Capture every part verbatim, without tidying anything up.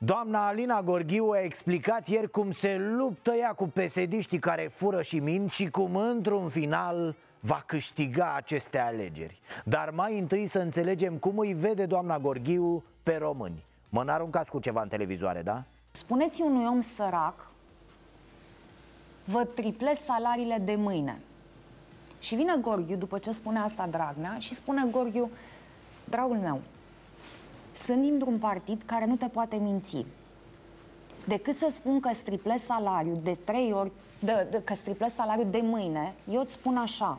Doamna Alina Gorghiu a explicat ieri cum se luptă ea cu pesediștii care fură și mint și cum, într-un final, va câștiga aceste alegeri. Dar mai întâi să înțelegem cum îi vede doamna Gorghiu pe români. Mă n-aruncați cu ceva în televizoare, da? Spuneți unui om sărac: vă triplez salariile de mâine. Și vine Gorghiu, după ce spune asta Dragnea, și spune Gorghiu: dragul meu, sunt dintr-un partid care nu te poate minți. Decât să spun că striplez salariul de trei ori, de, de, că striplez salariul de mâine, eu îți spun așa: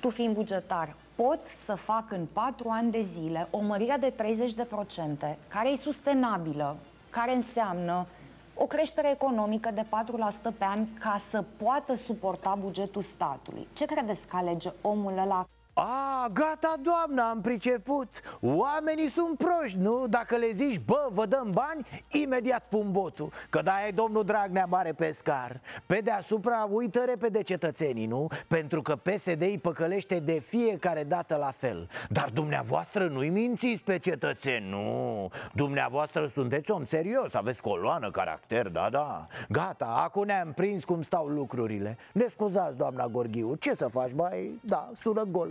tu fiind bugetar, pot să fac în patru ani de zile o mărire de treizeci de procente, care e sustenabilă, care înseamnă o creștere economică de patru la sută pe an, ca să poată suporta bugetul statului. Ce credeți că alege omul ăla? A, gata, doamna, am priceput. Oamenii sunt proști, nu? Dacă le zici: bă, vă dăm bani, imediat pun botul. Că da, e domnul Dragnea mare pescar. Pe deasupra uită repede cetățenii, nu? Pentru că P S D îi păcălește de fiecare dată la fel. Dar dumneavoastră nu-i mințiți pe cetățeni, nu? Dumneavoastră sunteți om serios, aveți coloană, caracter, da, da. Gata, acum ne-am prins cum stau lucrurile. Ne scuzați, doamna Gorghiu, ce să faci, mai? Da, sună gol.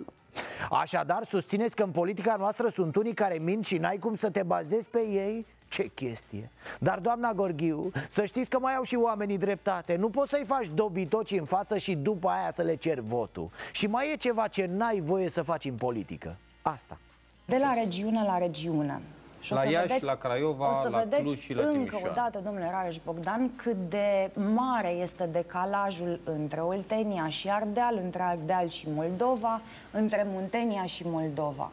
Așadar, susțineți că în politica noastră sunt unii care mint și n-ai cum să te bazezi pe ei? Ce chestie! Dar, doamna Gorghiu, să știți că mai au și oamenii dreptate. Nu poți să-i faci dobitoci în față și după aia să le ceri votul. Și mai e ceva ce n-ai voie să faci în politică. Asta. De la regiune la regiune. Și la Iași, vedeți, la Craiova, la Cluj și la Timișoara. Încă o dată, domnule Rareș Bogdan, cât de mare este decalajul între Oltenia și Ardeal, între Ardeal și Moldova, între Muntenia și Moldova.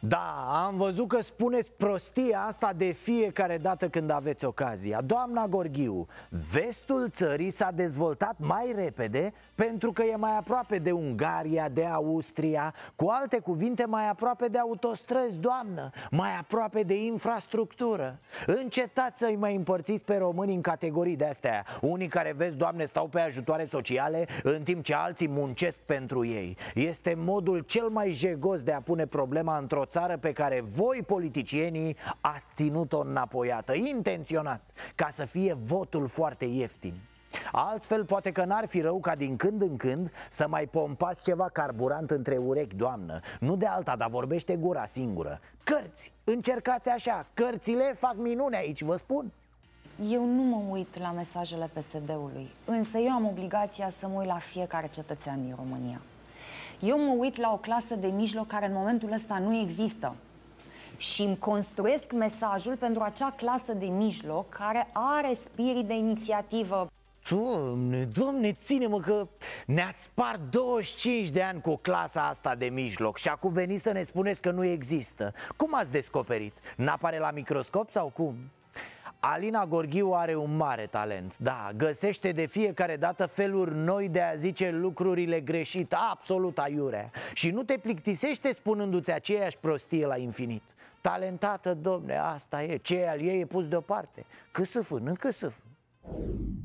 Da, am văzut că spuneți prostia asta de fiecare dată când aveți ocazia. Doamna Gorghiu, vestul țării s-a dezvoltat mai repede pentru că e mai aproape de Ungaria, de Austria. Cu alte cuvinte, mai aproape de autostrăzi, doamnă, mai aproape de infrastructură. Încetați să-i mai împărțiți pe români în categorii de-astea. Unii care, vezi, doamne, stau pe ajutoare sociale în timp ce alții muncesc pentru ei. Este modul cel mai jegos de a pune problema într-o țară pe care voi, politicienii, ați ținut-o înapoiată, intenționat, ca să fie votul foarte ieftin. Altfel, poate că n-ar fi rău ca din când în când să mai pompați ceva carburant între urechi, doamnă. Nu de alta, dar vorbește gura singură. Cărți, încercați așa, cărțile fac minune aici, vă spun. Eu nu mă uit la mesajele P S D-ului, însă eu am obligația să mă uit la fiecare cetățean din România. Eu mă uit la o clasă de mijloc care în momentul ăsta nu există și îmi construiesc mesajul pentru acea clasă de mijloc care are spirit de inițiativă. Doamne, doamne, ține-mă că ne-ați spart douăzeci și cinci de ani cu clasa asta de mijloc și acum veniți să ne spuneți că nu există. Cum ați descoperit? N-apare la microscop sau cum? Alina Gorghiu are un mare talent, da, găsește de fiecare dată feluri noi de a zice lucrurile greșit, absolut aiurea. Și nu te plictisește spunându-ți aceeași prostie la infinit. Talentată, domne, asta e, ce al ei e pus deoparte. Câsâfân, încă sâfân.